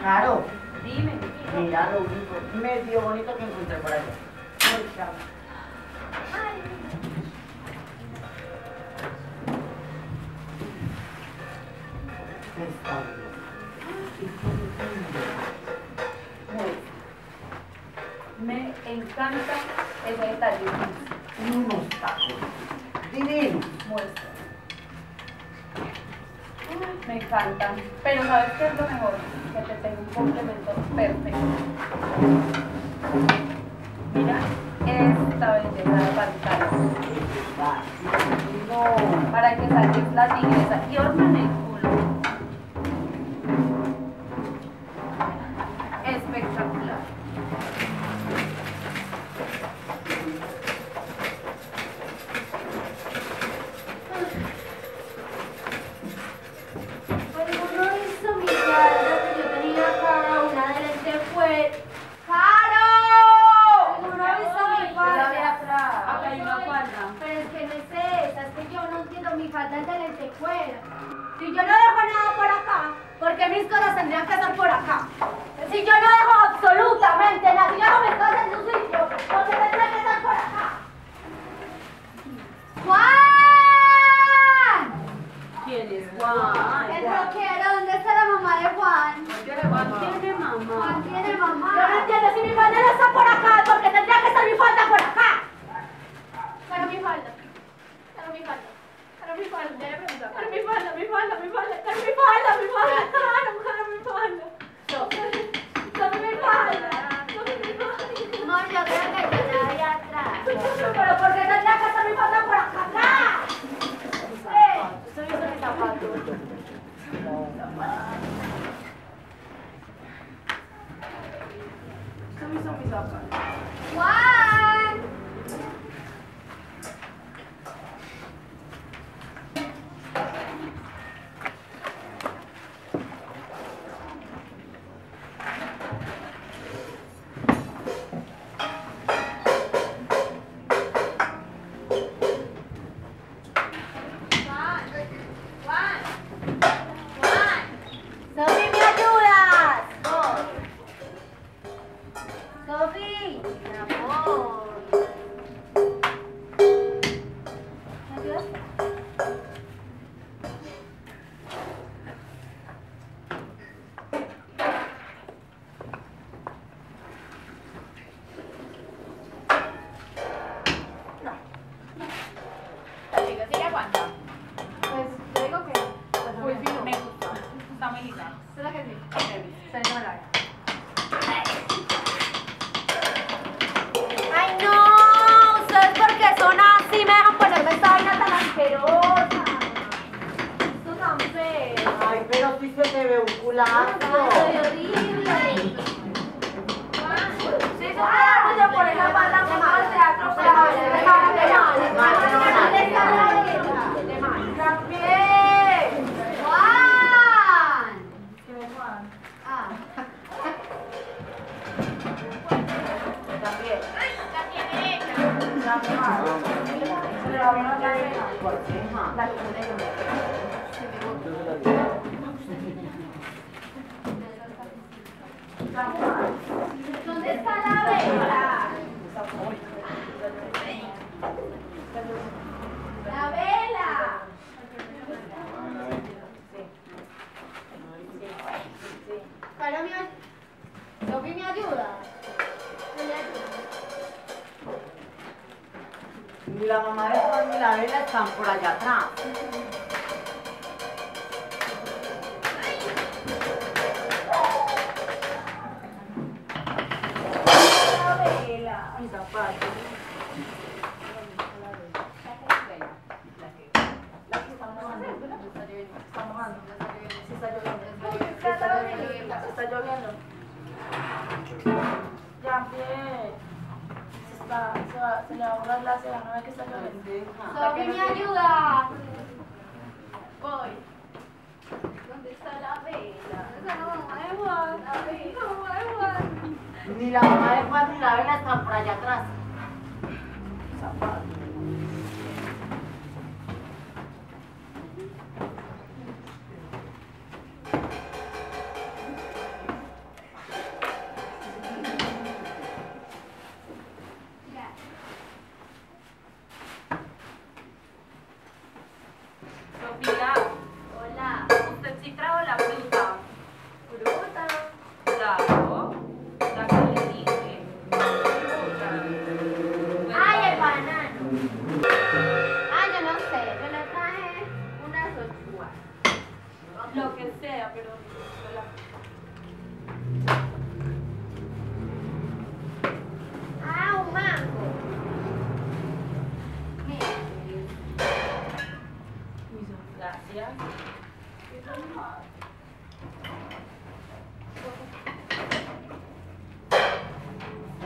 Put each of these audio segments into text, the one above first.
Claro. Dime. Mira lo único medio bonito que encontré por allá. Está bien. Me encanta el detalle. Unos tacos divinos. Muestra. Me encantan. Pero ¿sabes qué es lo mejor? Que te tengo un complemento perfecto. Mira esta belleza de pantalla. No, para que saques la tigresa y hormone el culo. Espectacular. Si yo no dejo nada por acá, ¿por qué mis cosas tendrían que estar por acá? Si yo no dejo absolutamente nada, si yo no me cosas en su sitio, ¿por qué tendrían que estar por acá? ¡Juan! ¿Quién es Juan? El roquero, ¿dónde está la mamá de Juan? ¿Quién tiene mamá? Juan tiene mamá. Yo no entiendo, si mi falda no está por acá, ¿por qué tendría que estar mi falda por acá? Pero mi falda. Pero mi falda. Mi falda, mi falda. No, yo creo que yo la había atrás. Pero ¿por qué tendría que estar mi falda por acá atrás? ¿Usted ha visto mi zapato? ¿Usted ha visto mi zapato? ¡Guau! ¿Dónde está la vela? ¡La vela! Para mí, Sophie, ¿me ayuda? Ni la mamá de Juan ni la vela están por allá atrás. Se le va a borrar la cera, no ve que está lloviendo. ¡Sophie, me ayuda! Voy. ¿Dónde está la vela? ¿Dónde está la mamá de Juan? La vela. Ni la mamá de Juan ni la vela están por allá atrás.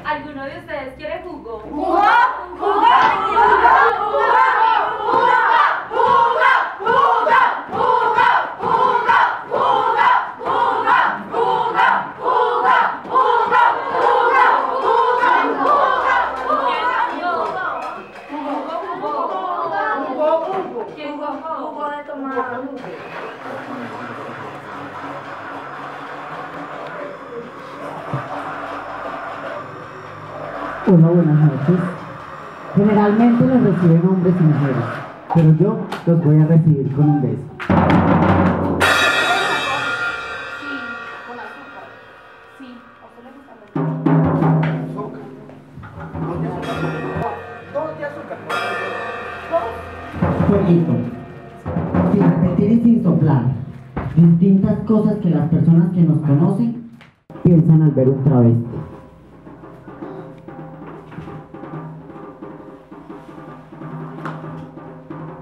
¿Alguno de ustedes quiere jugo? ¡Jugo! ¡Jugo! Hola, buenas noches. Generalmente los reciben hombres y mujeres, pero yo los voy a recibir con un beso. Sí, con azúcar. Sí, ¿a usted le gusta el azúcar? Dos de azúcar. Dos. Fueguito. Sin repetir y sin soplar. Distintas cosas que las personas que nos conocen piensan al ver un travesti.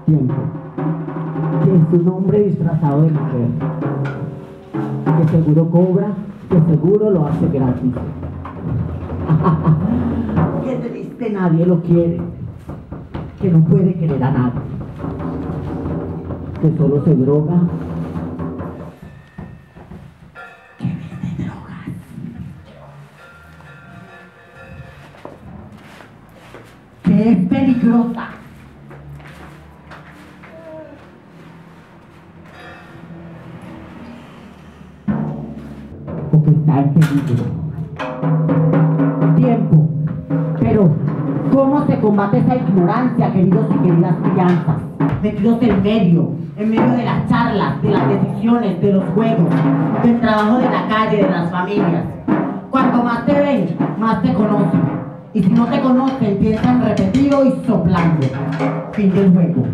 Tiempo, que es un hombre disfrazado de mujer, que seguro cobra, que seguro lo hace gratis. Qué triste, nadie lo quiere, que no puede querer a nadie, que solo se droga, que vende drogas. Que es peligrosa. Está en peligro. Tiempo. Pero, ¿cómo se combate esa ignorancia, queridos y queridas crianzas? Metidos en medio de las charlas, de las decisiones, de los juegos, del trabajo de la calle, de las familias. Cuanto más te ven, más te conocen. Y si no te conocen, piensan repetido y soplando. Fin del juego.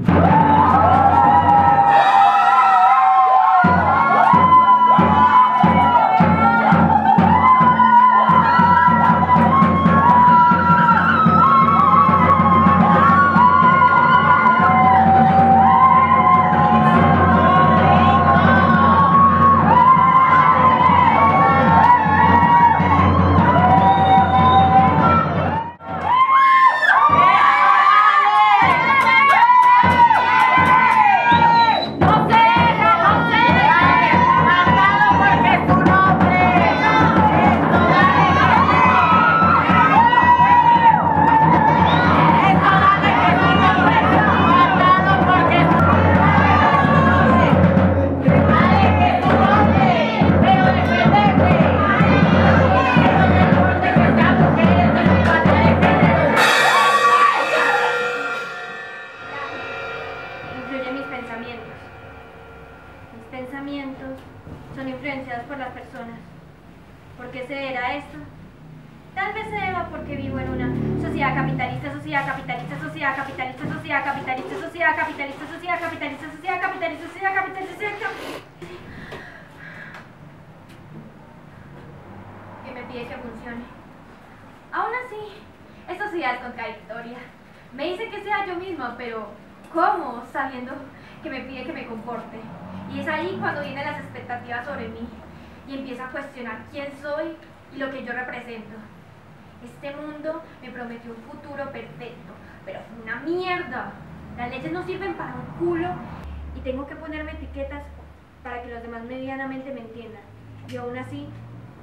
Medianamente me entiendan, y aún así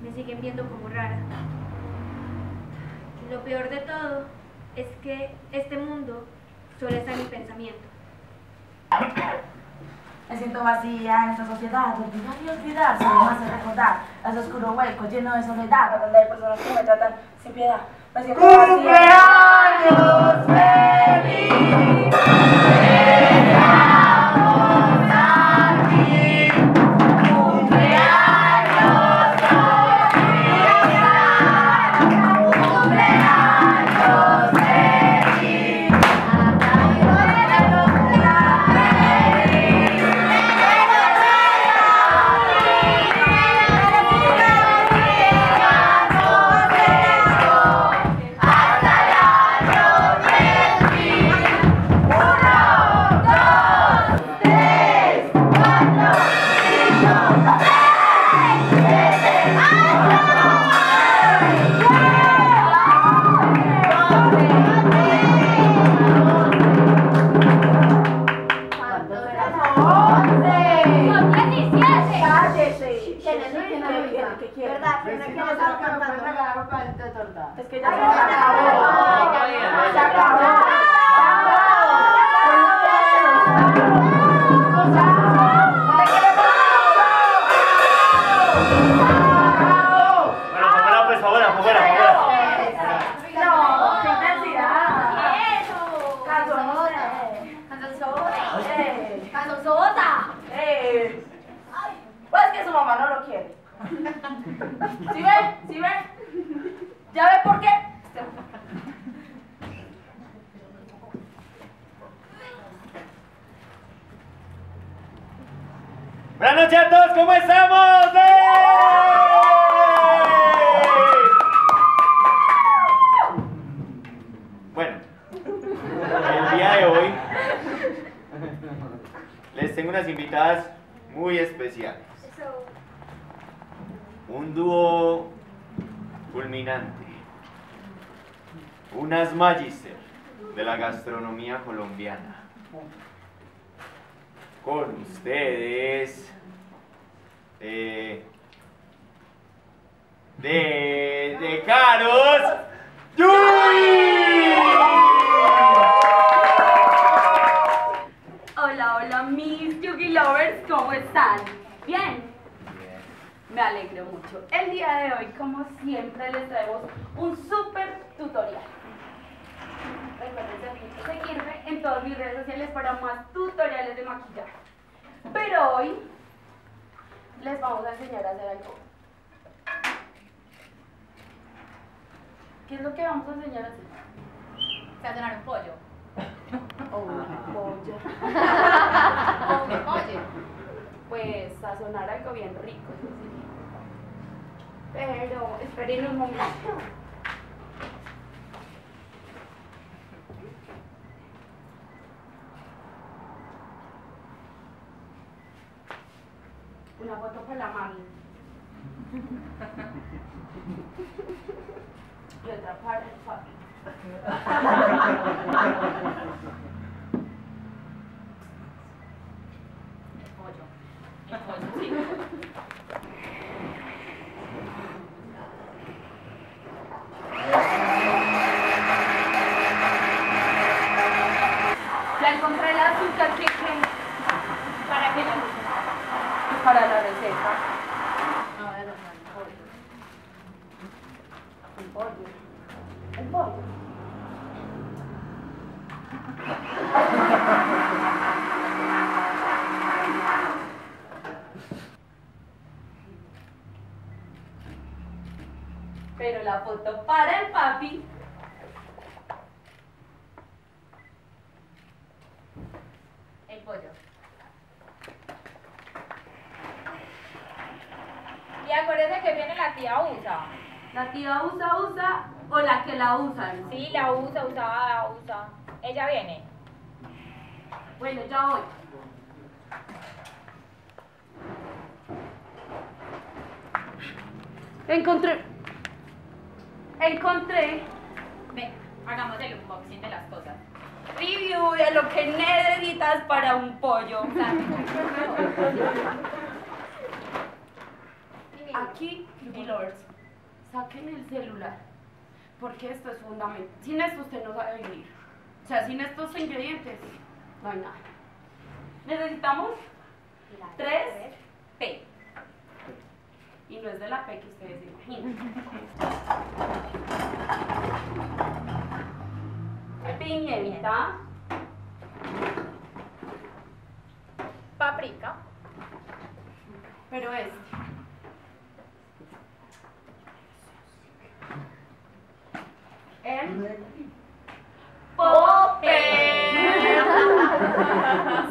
me siguen viendo como rara. Lo peor de todo es que este mundo solo está en mi pensamiento. Me siento vacía en esta sociedad, olvidar y olvidarse, no hace recordar. Es oscuro hueco, lleno de soledad, donde hay personas que me tratan sin piedad. Me siento vacía. ¡Cumpleaños feliz! Buenas noches a todos, ¿cómo estamos? ¡Ey! Bueno, el día de hoy les tengo unas invitadas muy especiales. Un dúo fulminante, unas magister de la gastronomía colombiana. Con ustedes, de Caros Yuri. Hola, hola mis Yugi Lovers, ¿cómo están? ¿Bien? Me alegro mucho. El día de hoy, como siempre, les traigo un super tutorial. Recuerden seguirme en todas mis redes sociales para más tutoriales de maquillaje. Pero hoy les vamos a enseñar a hacer algo. ¿Qué es lo que vamos a enseñar a hacer? Sazonar un pollo. O una polla. O un pollo. Pues sazonar algo bien rico. Pero esperen un momento. Una foto para la mami y otra para el papi. El pollo, sí. Ya encontré la azúcar que para que no para la receta. No, era un pollo. Un pollo. Pero la foto para el papi. El pollo. Y acuérdense que viene la tía Usa. La tía Usa o la que la usan. Sí, la usa. Ella viene. Bueno, ya voy. Encontré. Ven, hagamos el unboxing de las cosas. Review de lo que necesitas para un pollo. Aquí, Yugi Lords, saquen el celular, porque esto es fundamental. Sin esto usted no sabe vivir. O sea, sin estos ingredientes no hay nada. Necesitamos 3P. Y no es de la P que ustedes imaginan. Pimienta. Paprika. Pero es... el... pope.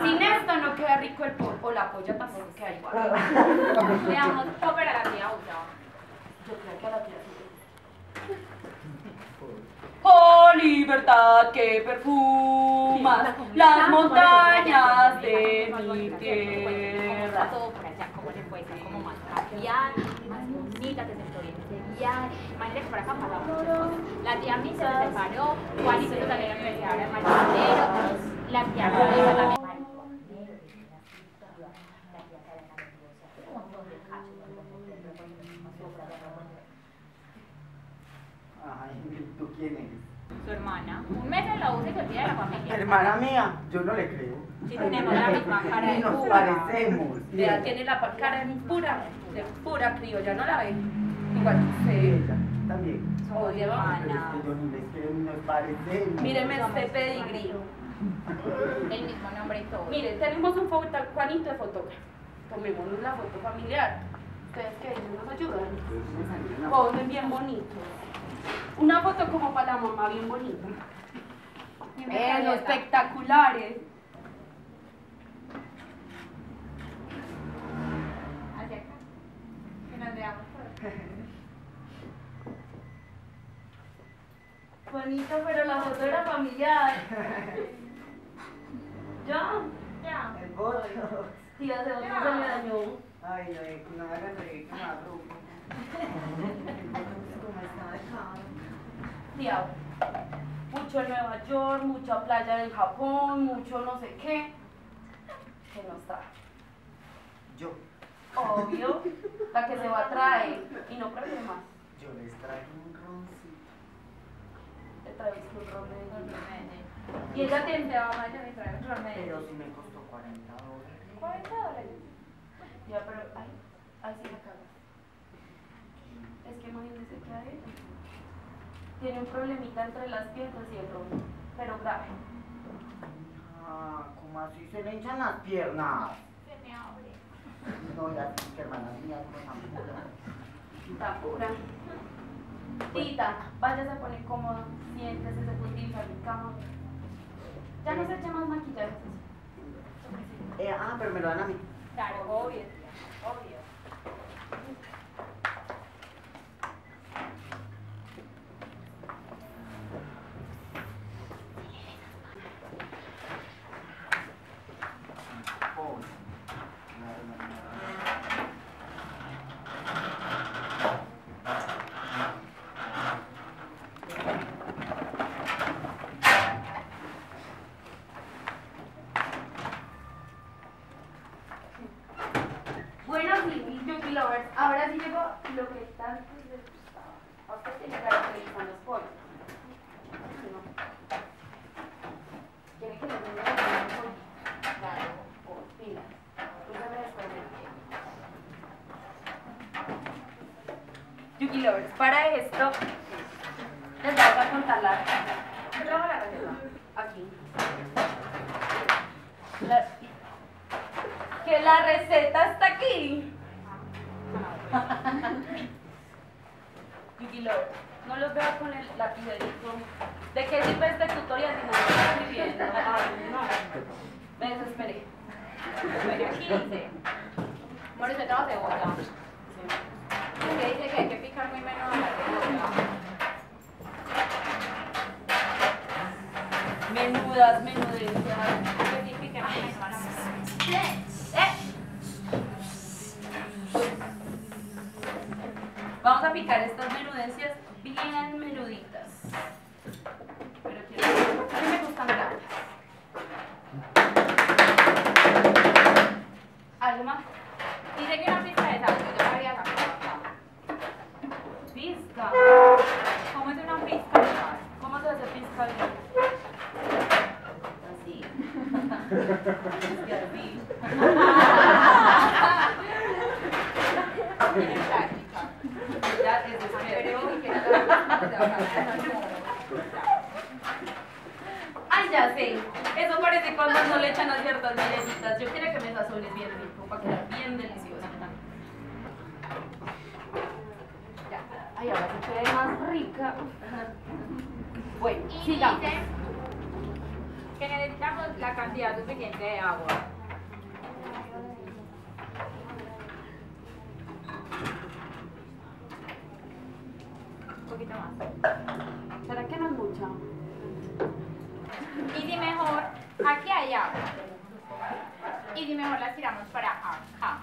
Sin esto no queda rico el pope. O la polla tampoco queda igual. Le damos pope a la tía Uta. Yo creo que a la tía Uta. Oh, libertad que perfuma las montañas de mi tierra. Todo por allá, como le puede ser, como más cambiar, más bonita, que imagínate que por acá pasaba muchas cosas. La tía Mí se separó, Juanito también me quedaba de marihuanero, la tía Rodríguez también. Ay, ¿tú quién eres? Su hermana. Un mes en la usa y se olvida de la familia. Hermana mía, yo no le creo. Si tenemos la misma cara de pura. Nos parecemos. Ella tiene la cara de pura criolla, ¿no la ven? Igual que usted. También. Oye, hermana. Míreme este pedigrí. El mismo nombre y todo. Mire, tenemos un Juanito de fotógrafo. Tomémonos la foto familiar. ¿Ustedes qué dicen? ¿Nos ayudan? Ponen bien bonito. Una foto como para la mamá, bien bonita. Espectaculares. Hacia acá. Que nos veamos por acá. Bonita, pero la foto era familiar. Ya. El voto. Tío, hace otro se me dañó. Ay, no me hagan reír con la bruja. ¿Cómo está dejado? Tía, mucho en Nueva York, mucha playa del Japón, mucho no sé qué. ¿Qué no está? Yo. Obvio. La que se va a traer. Y no problemas. Yo les traigo un roncito. Y ella te enviaba más de mi traje remedio. Pero si me costó $40. $40. Ya, pero ahí sí la cagas. Es que imagínense que a ella tiene un problemita entre las piernas y el rombo, pero grave. Ah, ¿cómo así se le hinchan las piernas? Se me abre. No, ya, hermana mía, no está pura. Tita, váyase a poner cómodo, siéntese, se puede utilizar mi cama. Ya no se eche más maquillaje. Pero me lo dan a mí. Claro, obvio. Ahora sí llegó lo que tanto les gustaba. A usted se le caracterizan los pollos. ¿Quieren que les den a los pollos? Claro, o pilas. Usted me responde. Yuki Lovers, para esto les voy a contar la receta. Aquí. Que la receta está aquí. Yuki Lovers, no los veo con el lapicero. ¿De qué sirve este tutorial si no lo estoy escribiendo? No. Me desesperé. Aquí dice. Mauricio, no, cebolla. Que dice que hay que picar muy menos a la cebolla. Menudencias. Vamos a picar estas menudencias bien menuditas. Pero a mí me gustan grandes. ¿Algo más? Dice que una pizca de sal, yo habría sacado acá. ¿Pizca? ¿Cómo es una pizca? That is the spirit. Ay, ya sé. Eso parece cuando no le echan a ciertas galletitas. Yo quiero que me sazones bien rico para quedar bien deliciosa. Ya. Ay, ahora se quede más rica. Bueno, y sigamos. Dice que necesitamos la cantidad suficiente de agua. Un poquito más. ¿Será que no es mucha? Y si mejor, aquí hay agua. Y si mejor las tiramos para acá.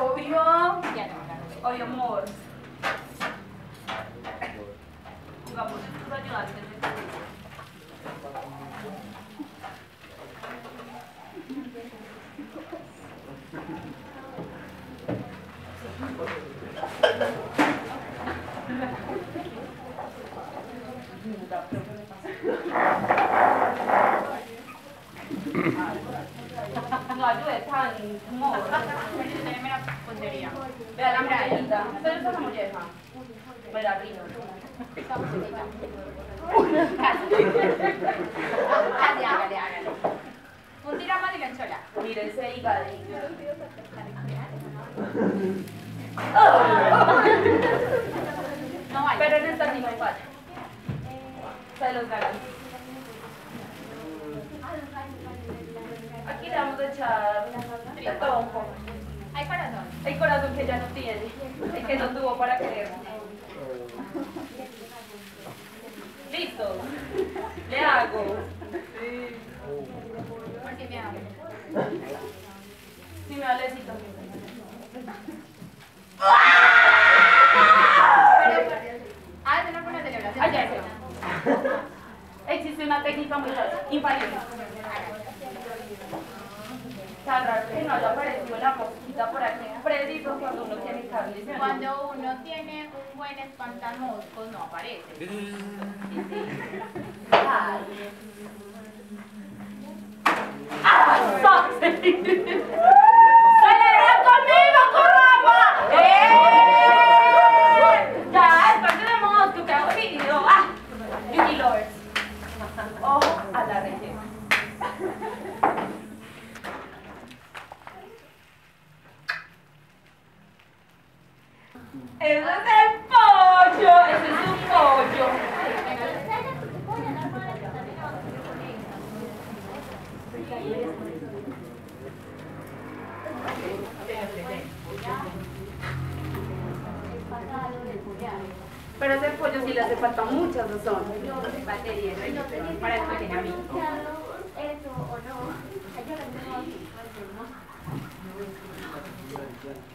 Obvio. Ya no, obvio, amor. Y vamos a ayudar desde el principio. No ayude tan modo. Teneme la puntería. Vea la murallita. ¿Ustedes son la molleja? Pues la rino. Esta punterita. Casi, hágale, hágale. Un tira más y ganchola. Mire ese higadito. No vaya. Pero en esta ni no falla. Se los garantizo. Aquí le vamos a echar tritón. Hay corazón. Hay corazón que ya no tiene. Es que no tuvo para querer. Listo. Le hago. Sí. Porque me hago. Sí, me da lecito. Ah, es una buena celebración. Ah, ya sé. Existe una técnica muy infalible. Tan raro que no haya aparecido la mosquita por aquí, preciso cuando uno tiene carne. Cuando uno tiene un buen espantamoscos no aparece. Sí. Ay. ¡Ah! ¡Celebra conmigo, corrama! ¡Ya! ¡Espante de mosco! ¡Qué hago video! ¡Ah! Beauty lovers. Ojo a la rellena. ¡Eso es el pollo! ¡Eso es un pollo! Pero ese pollo sí le hace falta muchas razones. Para el pequeñamito. ¿Eso o no?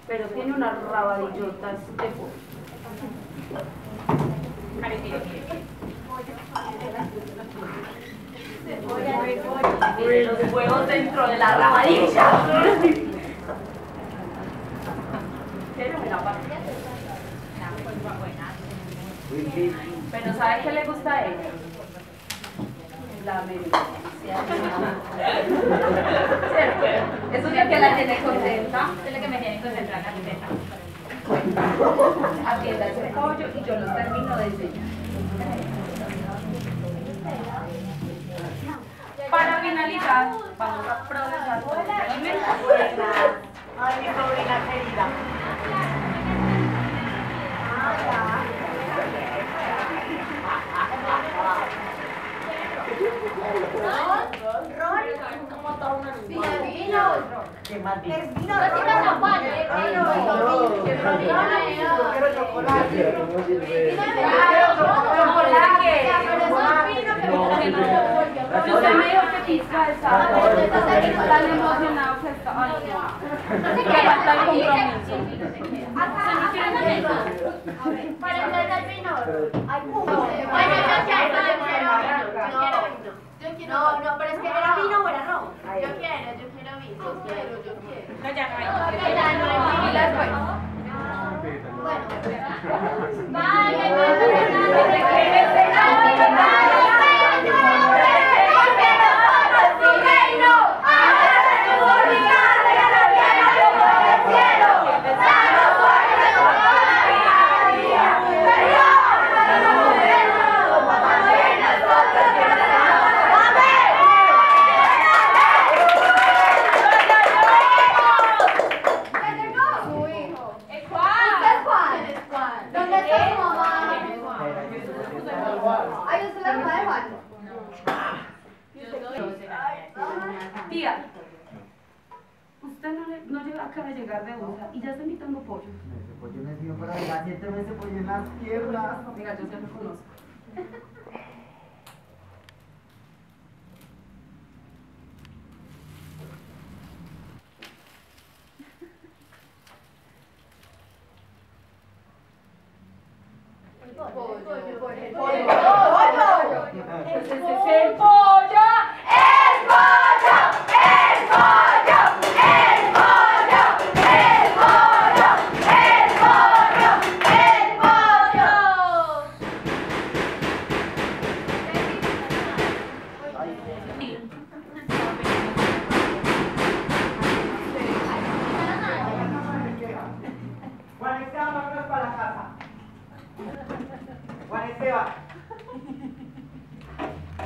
Pero tiene unas rabadillotas de pollo. Los huevos dentro de la rabadilla. Pero ¿sabe qué le gusta a ella? La memoria. Eso es lo que la tiene contenta. Es lo que me tiene contenta la receta. Aquí está el pollo y yo los termino de enseñar. Para finalizar, vamos a procesar con los alimentos. Ay, mi sobrina querida. No, pero es que era vino o era ron. Yo quiero vino. Yo quiero. No, ya no hay. No. Bueno. Vale, ¿Dónde está tu mamá? Ay, usted la mamá de Juan. Tía, usted no acaba de llegar de bolsa y ya está invitando pollo. Ese pollo me dio para allá 7 veces pollo en las piernas. Mira, yo te lo conozco.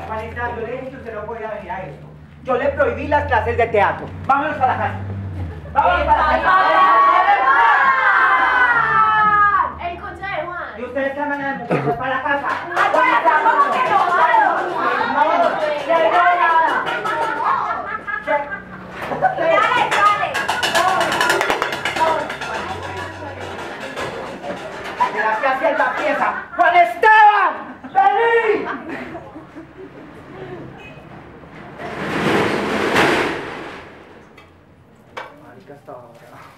Juanita, yo le dije que usted no podía venir a esto. Yo le prohibí las clases de teatro. Vámonos para la casa. Vámonos para la casa. El coche de Juan. Y ustedes llaman a las mujeres para la casa. Juanita, vamos. Marica, estaba bravo.